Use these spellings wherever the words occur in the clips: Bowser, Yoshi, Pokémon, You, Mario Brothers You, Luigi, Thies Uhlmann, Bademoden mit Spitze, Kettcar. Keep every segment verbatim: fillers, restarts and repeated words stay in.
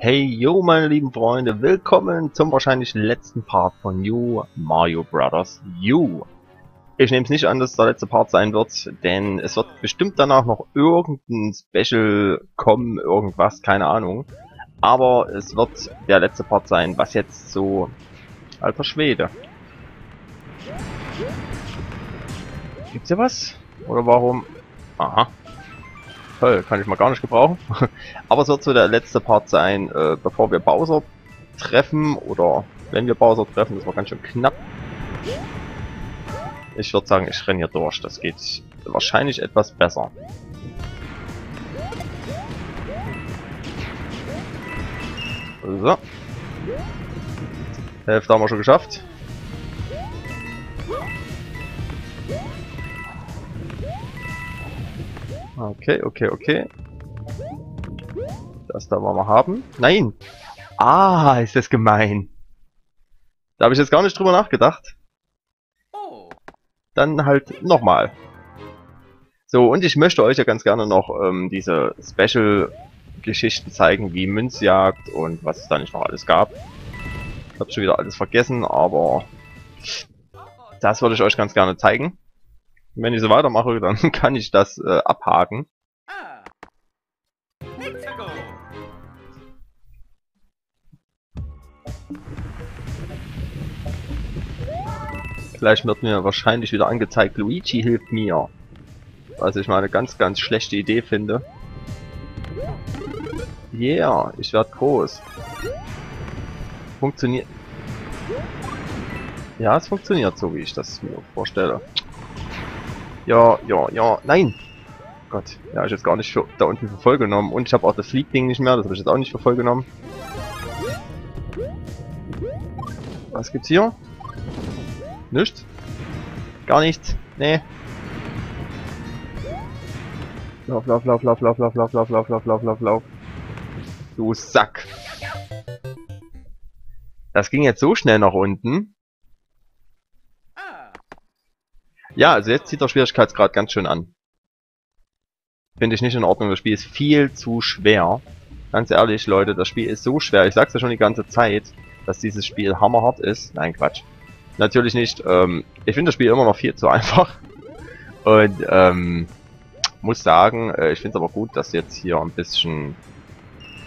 Hey yo meine lieben Freunde, willkommen zum wahrscheinlich letzten Part von You, Mario Brothers You. Ich nehme es nicht an, dass es der letzte Part sein wird, denn es wird bestimmt danach noch irgendein Special kommen, irgendwas, keine Ahnung. Aber es wird der letzte Part sein, was jetzt so... Alter Schwede. Gibt's hier was? Oder warum? Aha. Toll, kann ich mal gar nicht gebrauchen. Aber es wird so der letzte Part sein, äh, bevor wir Bowser treffen. Oder wenn wir Bowser treffen, das war ganz schön knapp. Ich würde sagen, ich renne hier durch. Das geht wahrscheinlich etwas besser. So. Hälfte haben wir schon geschafft. Okay, okay, okay. Das da wollen wir haben. Nein! Ah, ist das gemein. Da habe ich jetzt gar nicht drüber nachgedacht. Dann halt nochmal. So, und ich möchte euch ja ganz gerne noch ähm, diese Special-Geschichten zeigen, wie Münzjagd und was es da nicht noch alles gab. Ich habe schon wieder alles vergessen, aber das würde ich euch ganz gerne zeigen. Wenn ich so weitermache, dann kann ich das äh, abhaken. Gleich wird mir wahrscheinlich wieder angezeigt, Luigi hilft mir. Was ich mal eine ganz, ganz schlechte Idee finde. Yeah, ich werde groß. Funktioniert. Ja, es funktioniert so, wie ich das mir vorstelle. Ja, ja, ja, nein! Gott, ja, ich habe jetzt gar nicht für, da unten für voll genommen. Und ich habe auch das Fliegding nicht mehr, das habe ich jetzt auch nicht für voll genommen. Was gibt's hier? Nichts? Gar nichts? Nee. Lauf, lauf, lauf, lauf, lauf, lauf, lauf, lauf, lauf, lauf, lauf, lauf, lauf. Du Sack! Das ging jetzt so schnell nach unten. Ja, also jetzt zieht der Schwierigkeitsgrad ganz schön an. Finde ich nicht in Ordnung, das Spiel ist viel zu schwer. Ganz ehrlich, Leute, das Spiel ist so schwer. Ich sag's ja schon die ganze Zeit, dass dieses Spiel hammerhart ist. Nein, Quatsch. Natürlich nicht. Ähm, ich finde das Spiel immer noch viel zu einfach. Und ähm, muss sagen, äh, ich finde es aber gut, dass jetzt hier ein bisschen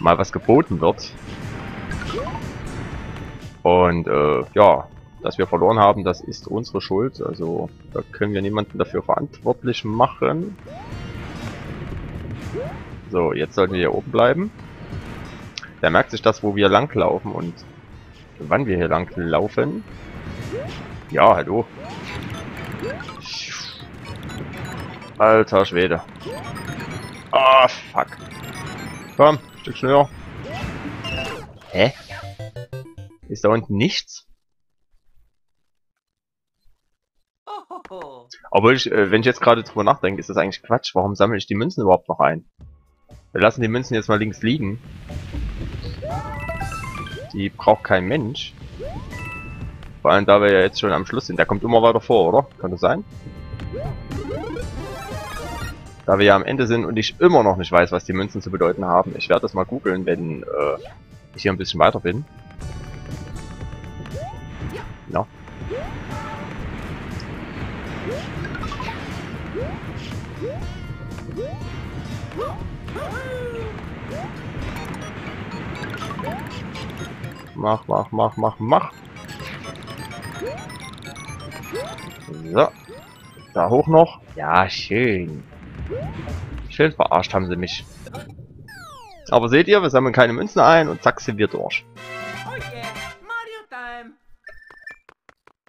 mal was geboten wird. Und äh, ja... Dass wir verloren haben, das ist unsere Schuld. Also, da können wir niemanden dafür verantwortlich machen. So, jetzt sollten wir hier oben bleiben. Da merkt sich das, wo wir langlaufen und wann wir hier langlaufen. Ja, hallo. Alter Schwede. Ah, fuck. Komm, ein Stück schneller. Hä? Ist da unten nichts? Obwohl ich, wenn ich jetzt gerade drüber nachdenke, ist das eigentlich Quatsch. Warum sammle ich die Münzen überhaupt noch ein? Wir lassen die Münzen jetzt mal links liegen. Die braucht kein Mensch. Vor allem, da wir ja jetzt schon am Schluss sind. Der kommt immer weiter vor, oder? Kann das sein? Da wir ja am Ende sind und ich immer noch nicht weiß, was die Münzen zu bedeuten haben. Ich werde das mal googeln, wenn äh, ich hier ein bisschen weiter bin. Ja. Mach, mach, mach, mach, mach. So. Da hoch noch. Ja, schön. Schön verarscht haben sie mich. Aber seht ihr, wir sammeln keine Münzen ein und zack sind wir durch.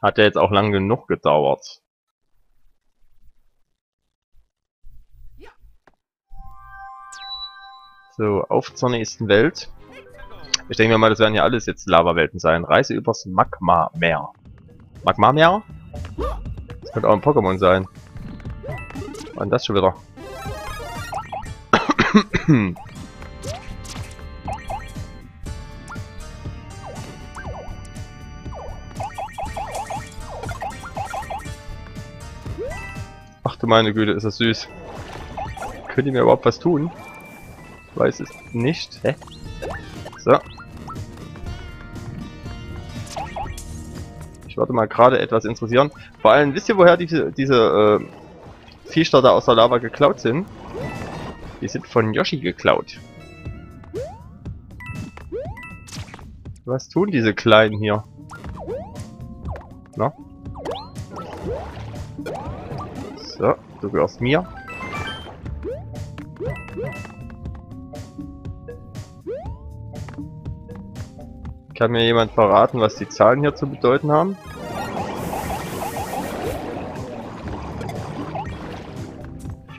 Hat ja jetzt auch lang genug gedauert. So, auf zur nächsten Welt. Ich denke mir mal, das werden ja alles jetzt Lava-Welten sein. Reise übers Magma-Meer. Magma-Meer? Das könnte auch ein Pokémon sein. Und das schon wieder. Ach du meine Güte, ist das süß. Könnt ihr mir überhaupt was tun? Weiß es nicht. Hä? So. mich würde mal gerade etwas interessieren. Vor allem, wisst ihr, woher diese, diese äh, Viecher da aus der Lava geklaut sind? Die sind von Yoshi geklaut. Was tun diese Kleinen hier? Na? So, du gehörst mir. Kann mir jemand verraten, was die Zahlen hier zu bedeuten haben?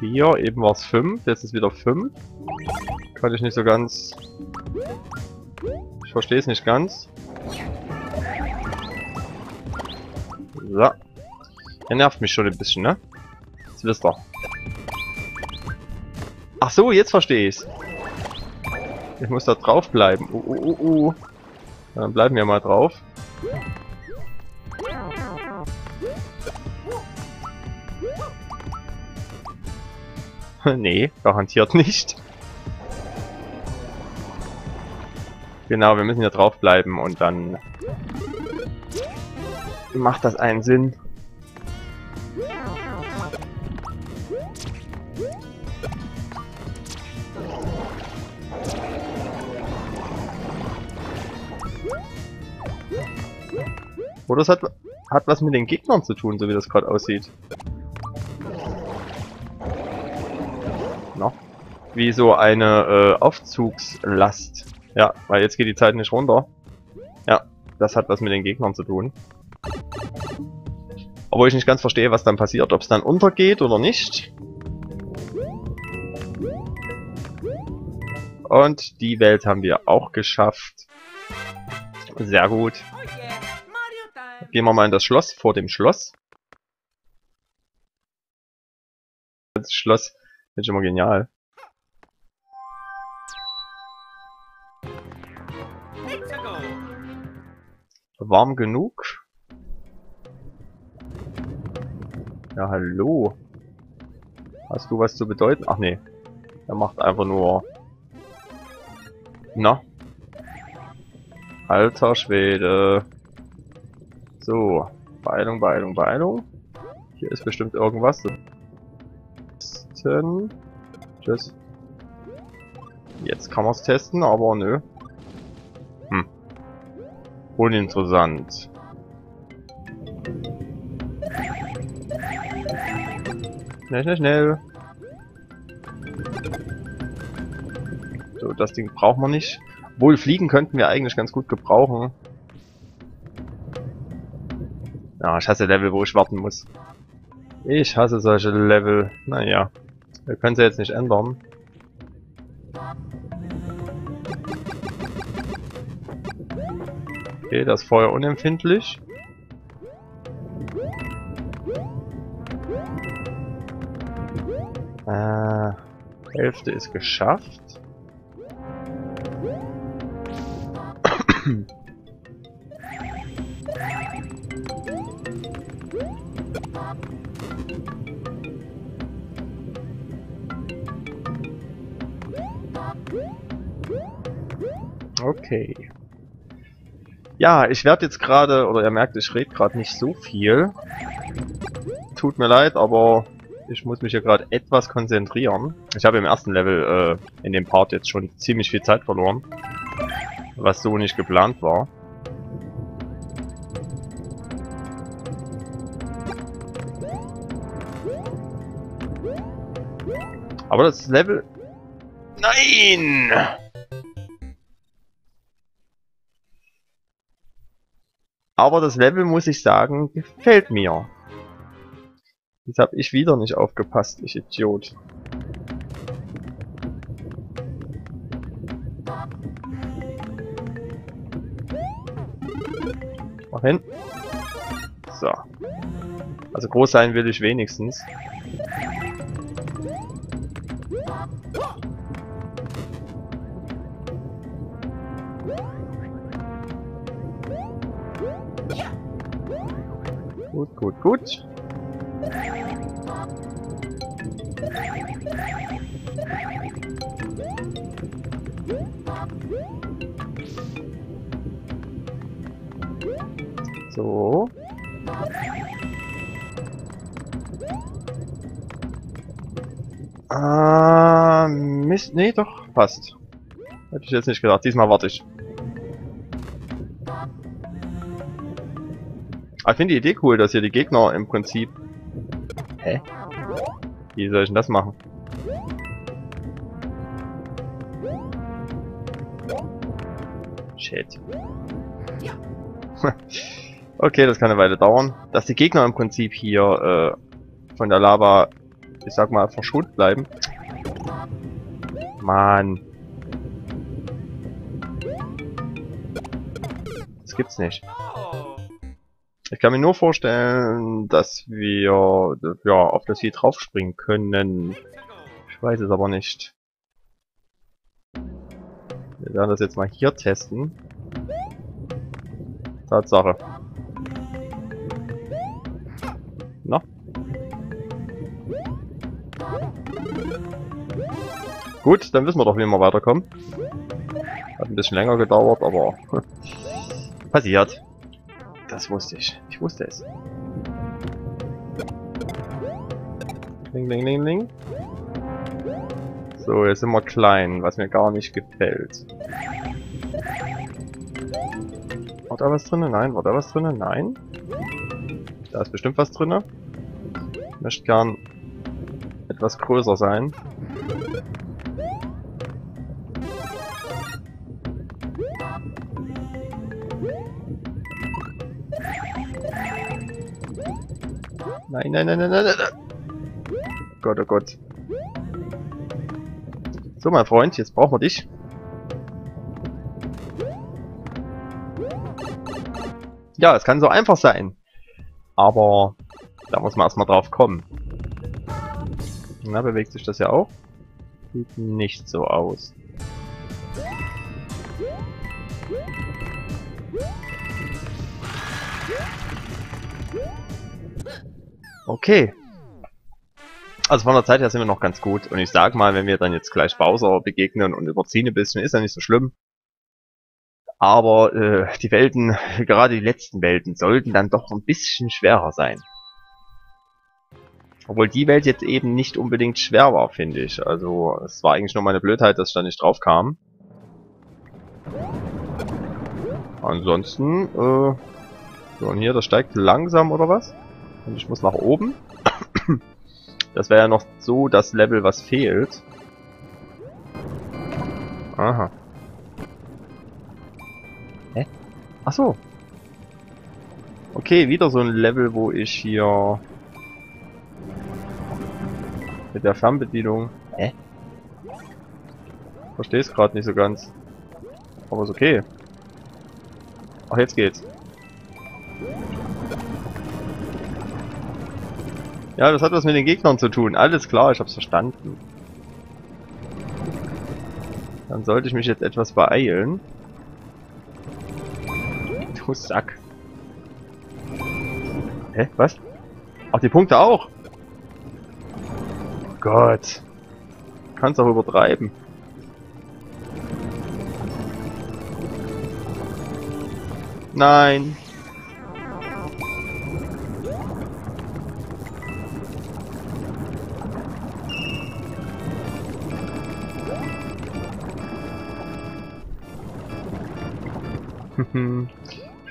vier, eben war es fünf, jetzt ist wieder fünf. Kann ich nicht so ganz... Ich verstehe es nicht ganz. So. Er nervt mich schon ein bisschen, ne? Das wisst ihr. Ach so, jetzt verstehe ich's. Ich muss da drauf bleiben. Oh, oh, oh, oh. Dann bleiben wir mal drauf. Nee, garantiert nicht. Genau, wir müssen hier drauf bleiben und dann macht das einen Sinn. Oder es hat, hat was mit den Gegnern zu tun, so wie das gerade aussieht. No. Wie so eine äh, Aufzugslast. Ja, weil jetzt geht die Zeit nicht runter. Ja, das hat was mit den Gegnern zu tun. Obwohl ich nicht ganz verstehe, was dann passiert. Ob es dann untergeht oder nicht. Und die Welt haben wir auch geschafft. Sehr gut. Gehen wir mal in das Schloss, vor dem Schloss. Das Schloss finde ich immer genial. Warm genug? Ja, hallo. Hast du was zu bedeuten? Ach nee. Er macht einfach nur... Na? Alter Schwede. So, Beeilung, Beeilung, Beeilung. Hier ist bestimmt irgendwas. Testen. Tschüss. Jetzt kann man es testen, aber nö. Hm. Uninteressant. Schnell, schnell, schnell. So, das Ding brauchen wir nicht. Wohl fliegen könnten wir eigentlich ganz gut gebrauchen. Ja, ich hasse Level, wo ich warten muss. Ich hasse solche Level. Naja, wir können sie jetzt nicht ändern. Okay, das Feuer unempfindlich. Äh, Hälfte ist geschafft. Okay. Ja, ich werde jetzt gerade, oder ihr merkt, ich rede gerade nicht so viel. Tut mir leid, aber ich muss mich hier gerade etwas konzentrieren. Ich habe im ersten Level äh, in dem Part jetzt schon ziemlich viel Zeit verloren, was so nicht geplant war. Aber das Level... Nein! Aber das Level, muss ich sagen, gefällt mir. Jetzt habe ich wieder nicht aufgepasst, ich Idiot. Mach hin. So. Also groß sein will ich wenigstens. Gut, gut, gut. So. Ah, Mist. Nee, doch, passt. Hätte ich jetzt nicht gedacht. Diesmal warte ich. Aber ich finde die Idee cool, dass hier die Gegner im Prinzip... Hä? Wie soll ich denn das machen? Shit. Okay, das kann eine Weile dauern. Dass die Gegner im Prinzip hier äh, von der Lava, ich sag mal, verschont bleiben. Mann. Das gibt's nicht. Ich kann mir nur vorstellen, dass wir ja auf das hier drauf springen können. Ich weiß es aber nicht. Wir werden das jetzt mal hier testen. Tatsache. Na? Gut, dann wissen wir doch, wie wir weiterkommen. Hat ein bisschen länger gedauert, aber passiert. Das wusste ich. Ich wusste es. Ding, ding, ding, ding. So, jetzt sind wir klein, was mir gar nicht gefällt. War da was drinne? Nein. War da was drinne? Nein. Da ist bestimmt was drinne. Ich möchte gern etwas größer sein. Nein, nein, nein, nein, nein, nein. Gott, oh Gott. So, mein Freund, jetzt brauchen wir dich. Ja, es kann so einfach sein. Aber da muss man erstmal drauf kommen. Na, bewegt sich das ja auch? Sieht nicht so aus. Okay. Also von der Zeit her sind wir noch ganz gut. Und ich sag mal, wenn wir dann jetzt gleich Bowser begegnen und überziehen ein bisschen, ist ja nicht so schlimm. Aber äh, die Welten, gerade die letzten Welten, sollten dann doch ein bisschen schwerer sein. Obwohl die Welt jetzt eben nicht unbedingt schwer war, finde ich. Also es war eigentlich nur meine Blödheit, dass ich da nicht drauf kam. Ansonsten, äh, so, und hier, das steigt langsam oder was? Und ich muss nach oben. Das wäre ja noch so das Level, was fehlt. Aha. Hä? Ach so. Okay, wieder so ein Level, wo ich hier mit der Fernbedienung. Hä? Verstehe es gerade nicht so ganz. Aber ist okay. Ach, jetzt geht's. Ja, das hat was mit den Gegnern zu tun. Alles klar, ich hab's verstanden. Dann sollte ich mich jetzt etwas beeilen. Du Sack. Hä, was? Ach, die Punkte auch? Oh Gott. Kann's auch übertreiben. Nein.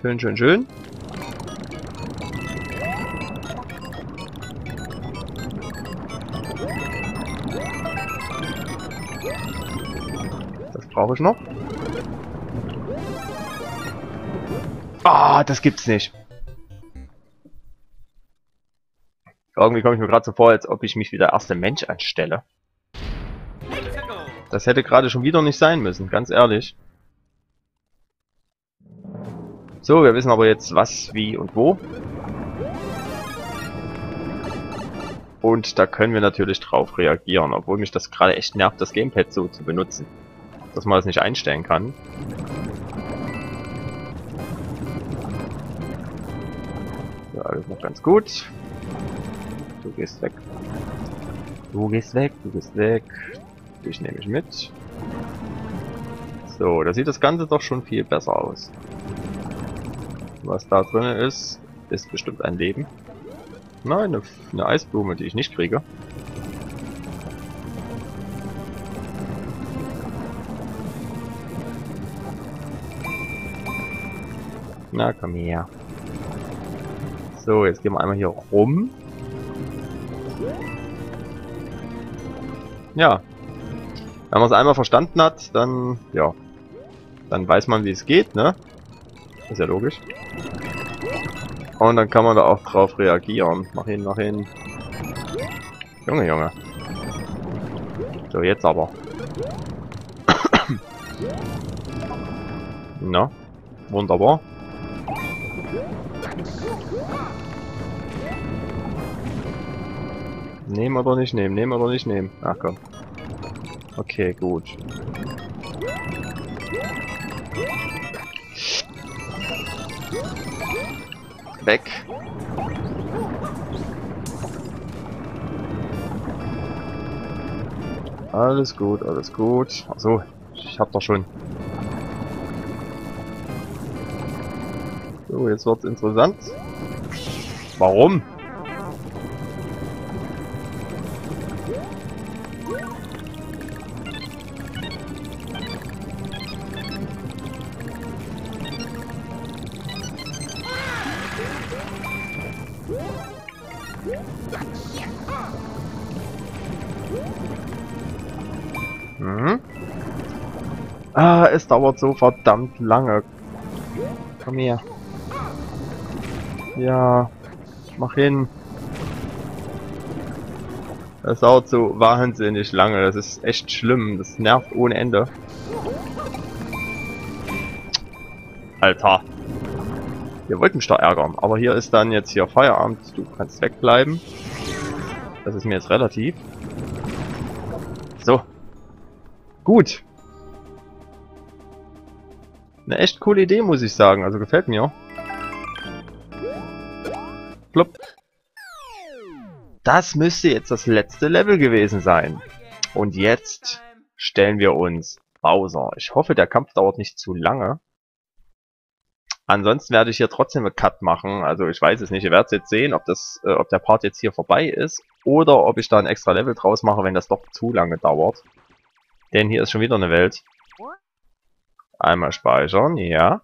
Schön, schön, schön. Das brauche ich noch. Ah, das gibt's nicht. Irgendwie komme ich mir gerade so vor, als ob ich mich wie der erste Mensch anstelle. Das hätte gerade schon wieder nicht sein müssen, ganz ehrlich. So, wir wissen aber jetzt was, wie und wo. Und da können wir natürlich drauf reagieren, obwohl mich das gerade echt nervt, das Gamepad so zu benutzen. Dass man das nicht einstellen kann. Ja, alles noch ganz gut. Du gehst weg. Du gehst weg, du gehst weg. Dich nehme ich mit. So, da sieht das Ganze doch schon viel besser aus. Was da drin ist, ist bestimmt ein Leben. Nein, eine, eine Eisblume, die ich nicht kriege. Na, komm her. So, jetzt gehen wir einmal hier rum. Ja. Wenn man es einmal verstanden hat, dann, ja. Dann weiß man, wie es geht, ne? Ist ja logisch. Und dann kann man da auch drauf reagieren. Mach hin, mach hin. Junge, Junge. So, jetzt aber. Na, wunderbar. Nehmen oder nicht nehmen, nehmen oder nicht nehmen. Ach komm. Okay, gut. Weg. Alles gut, alles gut. Achso, ich hab doch schon. So, jetzt wird's interessant. Warum? Mhm. Ah, es dauert so verdammt lange. Komm her. Ja, mach hin. Das dauert so wahnsinnig lange. Das ist echt schlimm. Das nervt ohne Ende. Alter. Ihr wollt mich da ärgern. Aber hier ist dann jetzt hier Feierabend. Du kannst wegbleiben. Das ist mir jetzt relativ. So. Gut. Eine echt coole Idee, muss ich sagen. Also gefällt mir. Plopp. Das müsste jetzt das letzte Level gewesen sein. Und jetzt stellen wir uns Bowser. Ich hoffe, der Kampf dauert nicht zu lange. Ansonsten werde ich hier trotzdem einen Cut machen. Also ich weiß es nicht. Ihr werdet jetzt sehen, ob das, äh, ob der Part jetzt hier vorbei ist. Oder ob ich da ein extra Level draus mache, wenn das doch zu lange dauert. Denn hier ist schon wieder eine Welt. Einmal speichern, ja.